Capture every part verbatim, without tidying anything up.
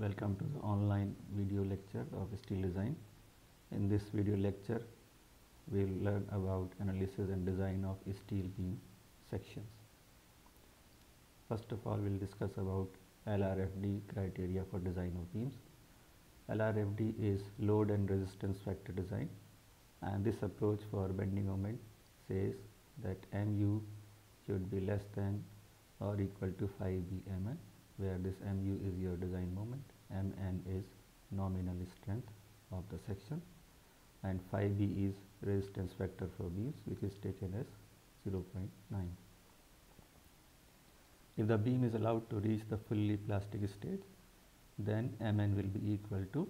Welcome to the online video lecture of steel design. In this video lecture we will learn about analysis and design of steel beam sections. First of all, we will discuss about L R F D criteria for design of beams. L R F D is load and resistance factor design, and this approach for bending moment says that mu should be less than or equal to phi b m n, where this mu is your design moment, m n is nominal strength of the section, and phi b is resistance factor for beams, which is taken as zero point nine. If the beam is allowed to reach the fully plastic state, then m n will be equal to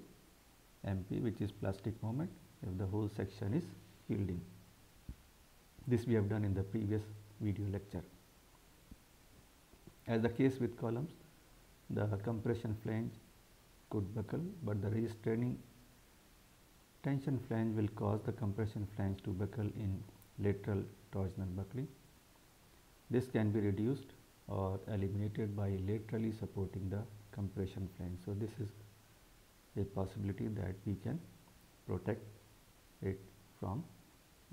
m p, which is plastic moment, if the whole section is yielding. This we have done in the previous video lecture. As the case with columns, the compression flange could buckle, but the restraining tension flange will cause the compression flange to buckle in lateral torsional buckling. This can be reduced or eliminated by laterally supporting the compression flange. So this is a possibility that we can protect it from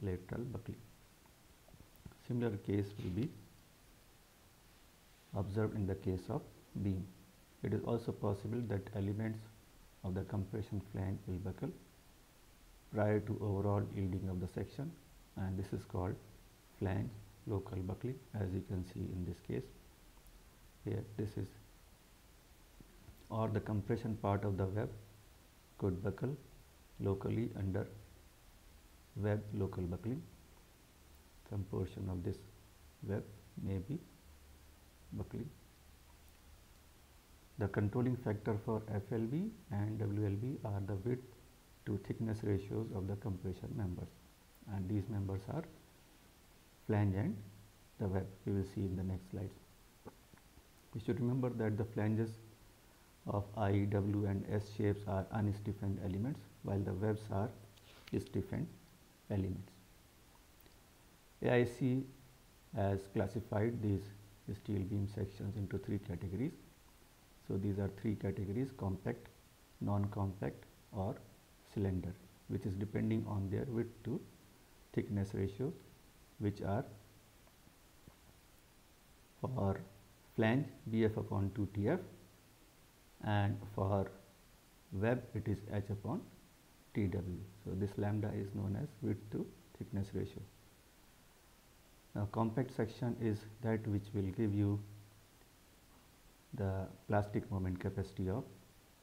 lateral buckling. Similar case will be observed in the case of beam. It is also possible that elements of the compression flange will buckle prior to overall yielding of the section, and this is called flange local buckling, as you can see in this case here. This is, or the compression part of the web could buckle locally under web local buckling. Some portion of this web may be buckling. The controlling factor for F L B and W L B are the width to thickness ratios of the compression members, and these members are flange and the web. We will see in the next slide. We should remember that the flanges of I, W and S shapes are unstiffened elements, while the webs are stiffened elements. A I S C has classified these steel beam sections into three categories. So these are three categories: compact, non-compact or slender, which is depending on their width to thickness ratios, which are for flange b f upon two t f, and for web it is h upon t w. So this lambda is known as width to thickness ratio. Now, compact section is that which will give you the plastic moment capacity of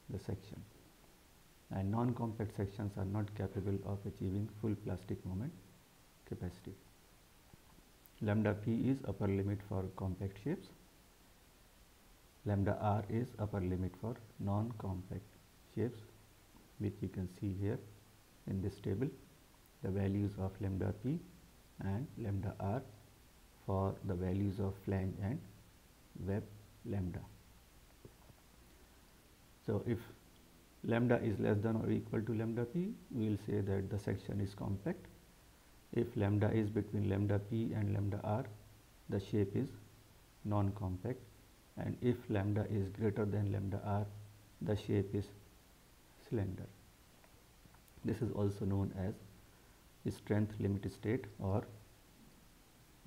the section, and non-compact sections are not capable of achieving full plastic moment capacity. Lambda p is upper limit for compact shapes. Lambda r is upper limit for non-compact shapes, which you can see here in this table. The values of lambda p and lambda r for the values of flange and web lambda. So if lambda is less than or equal to lambda p, we will say that the section is compact. If lambda is between lambda p and lambda r, the shape is non-compact, and if lambda is greater than lambda r, the shape is slender. This is also known as strength limit state or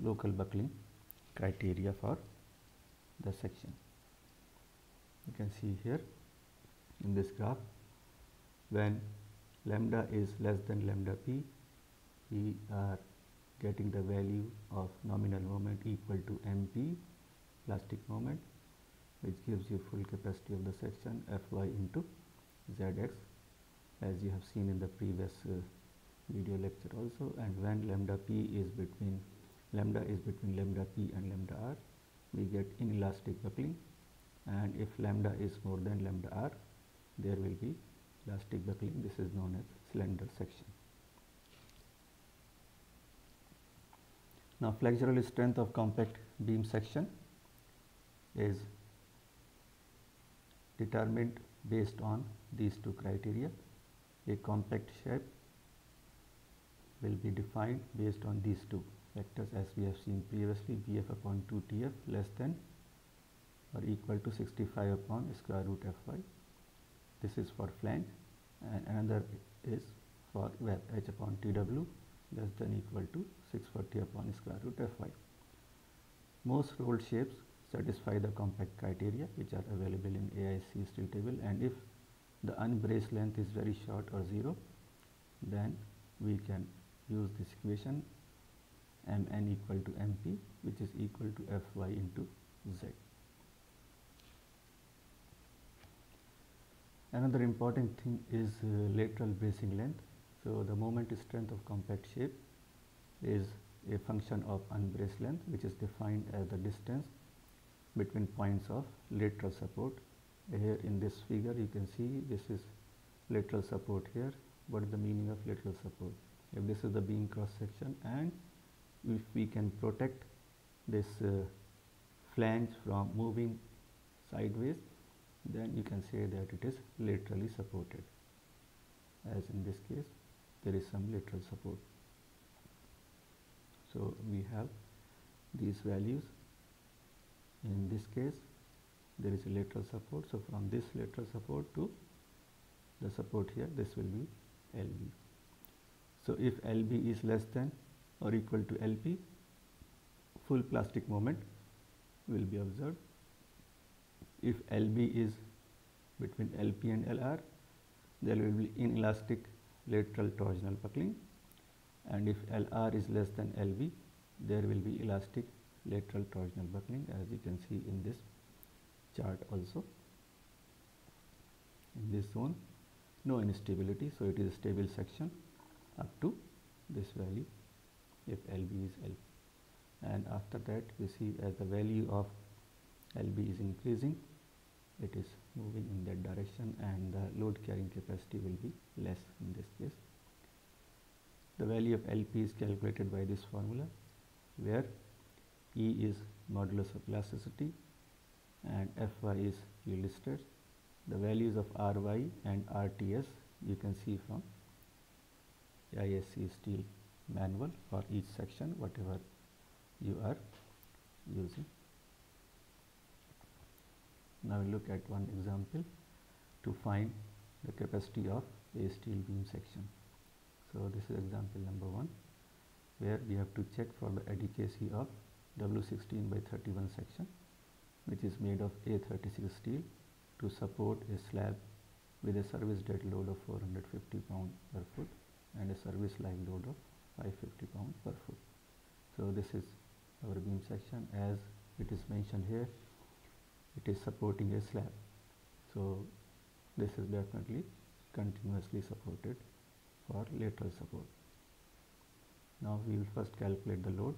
local buckling criteria for the section. You can see here in this graph, when lambda is less than lambda p, we are getting the value of nominal moment equal to m p, plastic moment, which gives you full capacity of the section, F y into z x, as you have seen in the previous uh, video lecture also. And when lambda p is between lambda is between lambda p and lambda r, we get inelastic buckling, and if lambda is more than lambda r, there will be elastic buckling. This is known as slender section. Now, flexural strength of compact beam section is determined based on these two criteria. A compact shape will be defined based on these two factors, as we have seen previously: b f upon two t f less than or equal to sixty-five upon square root f y, This is for flange, and another is for where h upon tw less than equal to six forty upon square root fy. Most rolled shapes satisfy the compact criteria which are available in A I S C steel table, and if the unbraced length is very short or zero, then we can use this equation mn equal to mp, which is equal to fy into z. Another important thing is uh, lateral bracing length. So the moment strength of compact shape is a function of unbraced length, which is defined as the distance between points of lateral support. Here in this figure you can see this is lateral support here. What is the meaning of lateral support? If this is the beam cross section, and if we can protect this uh, flange from moving sideways, then you can say that it is laterally supported, as in this case there is some lateral support. So we have these values. In this case there is a lateral support, so from this lateral support to the support here, this will be L B. So if L B is less than or equal to L P, full plastic moment will be observed. If L B is between L P and L R, there will be inelastic lateral torsional buckling, and if L R is less than L B, there will be elastic lateral torsional buckling, as you can see in this chart also. In this zone, no instability, so it is a stable section up to this value if L B is L P, and after that we see as the value of L B is increasing, it is moving in that direction, and the load carrying capacity will be less in this case. The value of L P is calculated by this formula, where E is modulus of elasticity and Fy is yield stress. The values of Ry and R T S you can see from A I S C steel manual for each section, whatever you are using. Now we look at one example to find the capacity of a steel beam section. So this is example number one, where we have to check for the adequacy of W sixteen by thirty-one section, which is made of A thirty-six steel, to support a slab with a service dead load of four hundred fifty pound per foot and a service live load of five hundred fifty pound per foot. So this is our beam section. As it is mentioned here, it is supporting a slab, so this is definitely continuously supported for lateral support. Now we will first calculate the load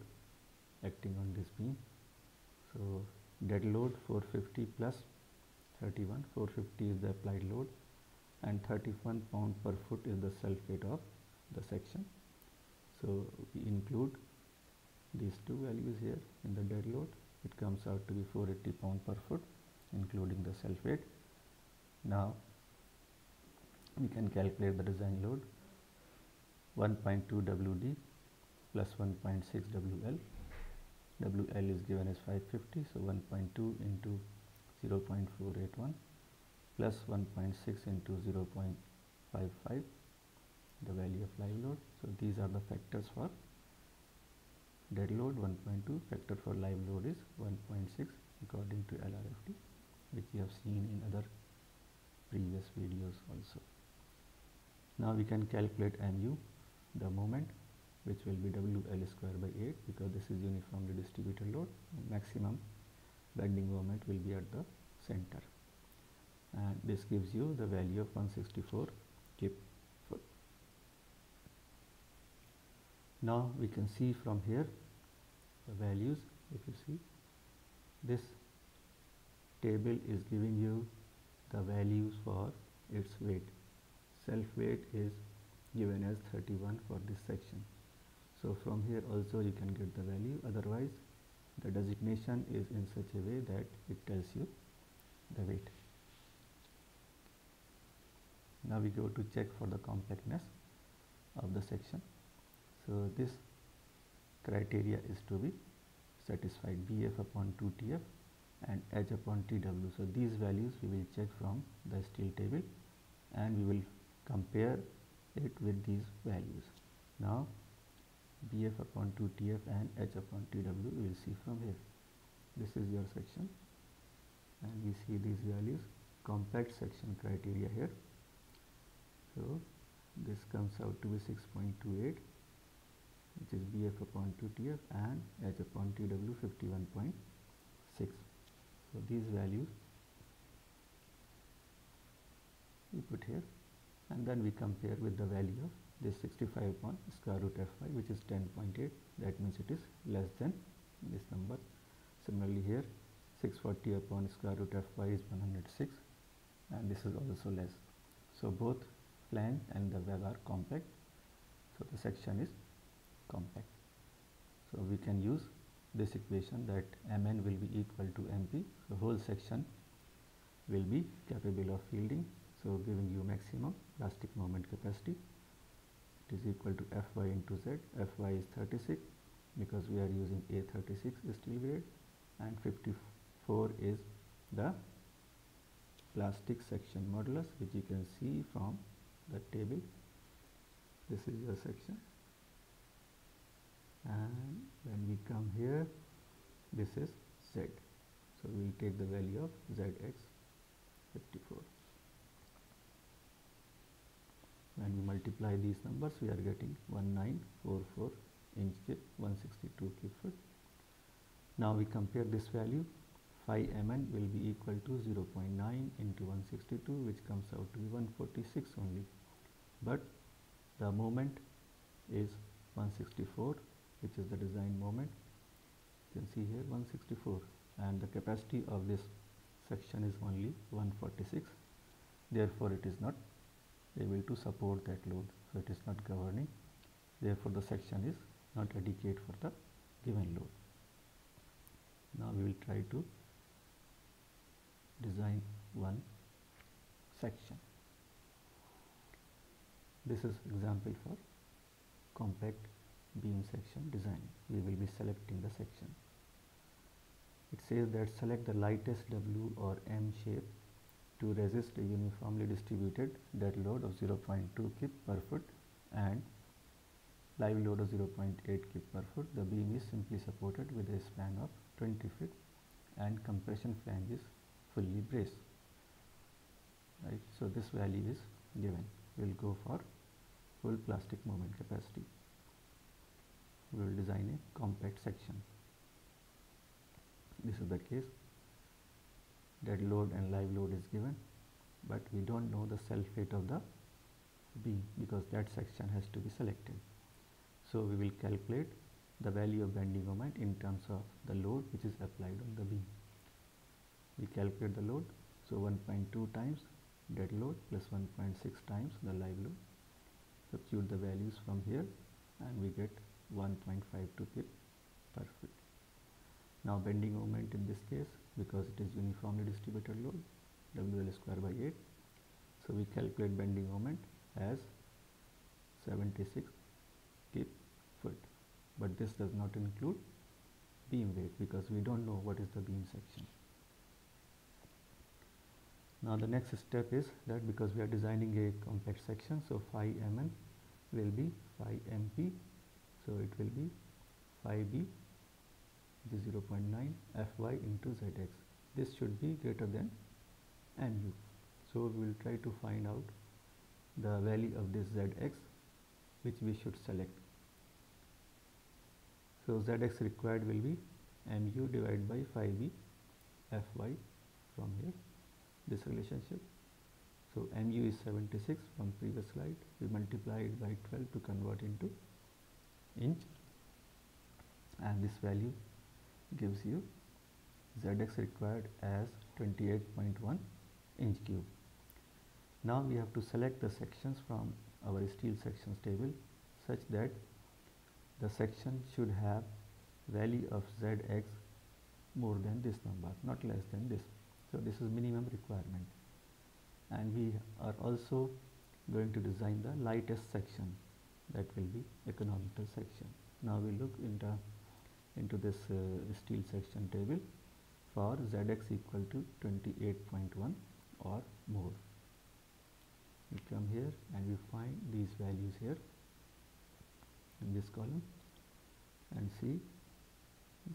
acting on this beam. So dead load four hundred fifty plus thirty-one, four hundred fifty is the applied load, and thirty-one pound per foot is the self weight of the section. So we include these two values here in the dead load. It comes out to be four hundred eighty pound per foot including the self weight. Now we can calculate the design load, one point two W D plus one point six W L. W L is given as five hundred fifty, so one point two into zero point four eight one plus one point six into zero point five five, the value of live load. So these are the factors for dead load, one point two, factor for live load is one point six according to L R F D, which you have seen in other previous videos also. Now we can calculate mu, the moment, which will be W L square by eight, because this is uniformly distributed load. Maximum bending moment will be at the center, and this gives you the value of one hundred sixty-four kip foot. Now we can see from here the values. If you see, this table is giving you the values for its weight. Self weight is given as thirty-one for this section, so from here also you can get the value. Otherwise the designation is in such a way that it tells you the weight. Now we go to check for the compactness of the section. So this criteria is to be satisfied, B F upon two T F and H upon T W. So these values we will check from the steel table, and we will compare it with these values. Now B F upon two T F and H upon T W we will see from here. This is your section and we see these values, compact section criteria here. So this comes out to be six point two eight, which is B F upon two T F, and H upon T W fifty-one point six. So these values we put here, and then we compare with the value of this sixty-five upon square root F Y, which is ten point eight. That means it is less than this number. Similarly here, six forty upon square root F Y is one hundred six, and this is also less. So both flange and the web are compact, so the section is compact. So we can use this equation that M N will be equal to M P. The whole section will be capable of fielding, so giving you maximum plastic moment capacity. It is equal to F Y into Z. F Y is thirty-six because we are using A thirty-six steel grade, and fifty-four is the plastic section modulus, which you can see from the table. This is your section, and when we come here, this is Z, so we will take the value of Z X fifty-four. When we multiply these numbers, we are getting nineteen forty-four inch kip, one hundred sixty-two kip foot. Now we compare this value. Phi M N will be equal to zero point nine into one hundred sixty-two, which comes out to be one hundred forty-six only, but the moment is one hundred sixty-four, which is the design moment. You can see here one hundred sixty-four, and the capacity of this section is only one hundred forty-six, therefore it is not able to support that load, so it is not governing, therefore the section is not adequate for the given load. Now we will try to design one section. This is example for compact beam section design. We will be selecting the section. It says that select the lightest W or M shape to resist a uniformly distributed dead load of zero point two kip per foot and live load of zero point eight kip per foot. The beam is simply supported with a span of twenty feet and compression flange is fully braced. Right, so this value is given. We will go for full plastic moment capacity. We will design a compact section. This is the case. Dead load and live load is given, but we don't know the self weight of the beam because that section has to be selected. So we will calculate the value of bending moment in terms of the load which is applied on the beam. We calculate the load, so one point two times dead load plus one point six times the live load. Substitute the values from here and we get one point five two kip per foot. Now bending moment in this case, because it is uniformly distributed load, W L square by eight. So we calculate bending moment as seventy-six kip foot, but this does not include beam weight because we don't know what is the beam section. Now the next step is that because we are designing a compact section, so phi M N will be phi M P, so it will be phi B, which is zero point nine F Y into Z X. This should be greater than M U. So we will try to find out the value of this Z X, which we should select. So Z X required will be M U divided by phi B F Y from here, this relationship. So M U is seventy-six from previous slide. We multiply it by twelve to convert into inch, and this value gives you Z X required as twenty-eight point one inch cube. Now we have to select the sections from our steel sections table such that the section should have value of Z X more than this number, not less than this. So this is minimum requirement, and we are also going to design the lightest section, that will be economical section. Now we look into into this uh, steel section table for Z X equal to twenty-eight point one or more. come here and we find these values here in this column, and see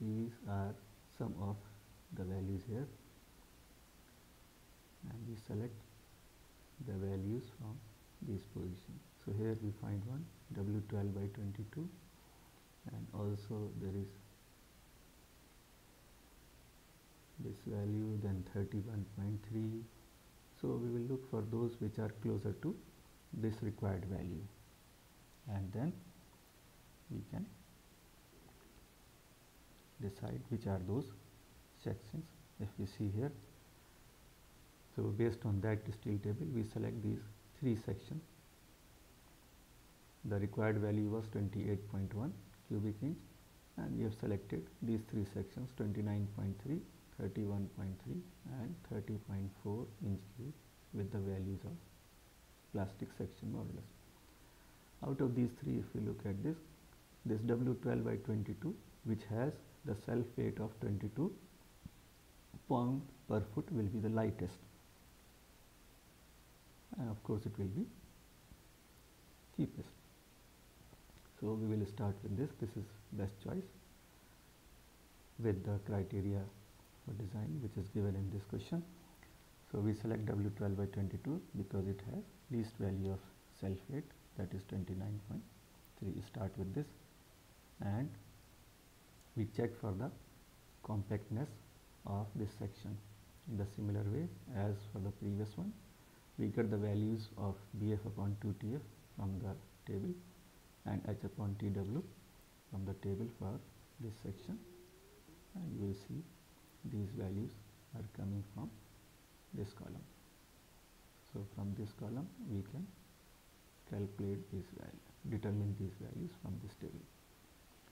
these are some of the values here, and we select the values from this position. So here we find one W twelve by twenty-two, and also there is this value, then thirty-one point three. So we will look for those which are closer to this required value, and then we can decide which are those sections. If you see here, so based on that steel table we select these three sections. The required value was twenty-eight point one cubic inch, and we have selected these three sections, twenty-nine point three, thirty-one point three and thirty point four inch cube, with the values of plastic section more or less. Out of these three, if you look at this, this W twelve by twenty-two, which has the self weight of twenty-two pound per foot, will be the lightest, and of course it will be cheapest. So we will start with this. This is best choice with the criteria for design which is given in this question. So we select W twelve by twenty-two because it has least value of self weight, that is twenty-nine point three. Start with this, and we check for the compactness of this section in the similar way as for the previous one. We get the values of B F upon two T F from the table and H upon T W from the table for this section, and you will see these values are coming from this column. So from this column we can calculate these values, determine these values from this table.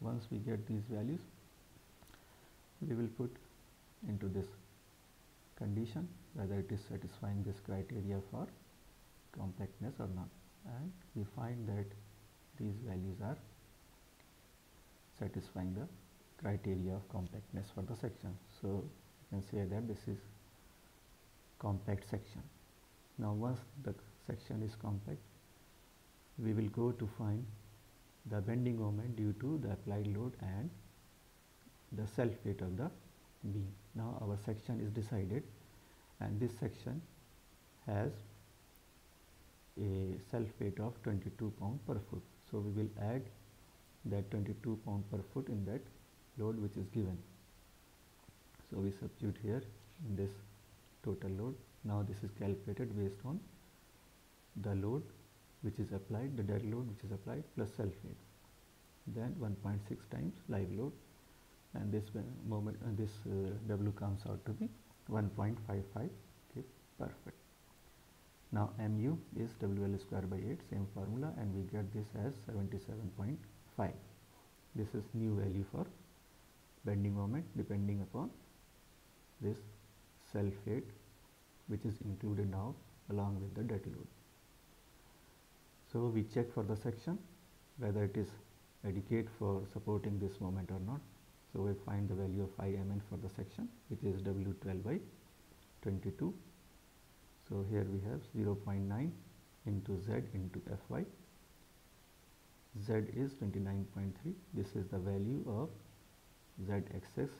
Once we get these values, we will put into this condition whether it is satisfying this criteria for compactness or not, and we find that these values are satisfying the criteria of compactness for the section. So you can say that this is compact section. Now once the section is compact, we will go to find the bending moment due to the applied load and the self weight of the beam. Now our section is decided, and this section has a self weight of twenty-two pound per foot. So we will add that twenty-two pound per foot in that load which is given. So we substitute here in this total load. Now this is calculated based on the load which is applied, the dead load which is applied, plus self weight, then one point six times live load, and this moment uh, this uh, W comes out to be one point five five. Okay, perfect. Now M U is W L square by eight, same formula, and we get this as seventy-seven point five. This is new value for bending moment depending upon this self weight which is included now along with the dead load. So we check for the section whether it is adequate for supporting this moment or not. So we find the value of I M N for the section, which is W twelve by twenty-two. So here we have zero point nine into Z into F Y. Z is twenty-nine point three. This is the value of Z axis,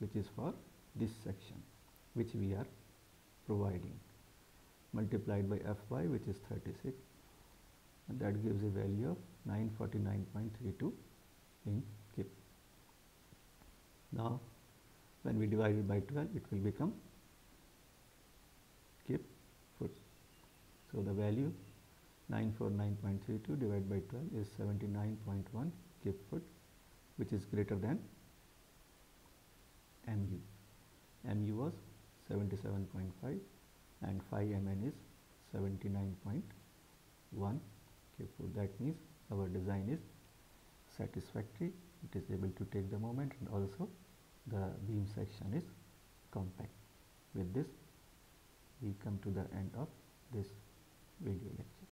which is for this section which we are providing, multiplied by F Y, which is thirty-six, and that gives a value of nine forty-nine point three two in kip. Now when we divide it by twelve, it will become kip foot. So the value nine forty-nine point three two divided by twelve is seventy-nine point one kip foot, which is greater than M U. M U was seventy-seven point five and phi M N is seventy-nine point one kip foot. That means our design is satisfactory. It is able to take the moment, and also the beam section is compact. With this, we come to the end of this video lecture.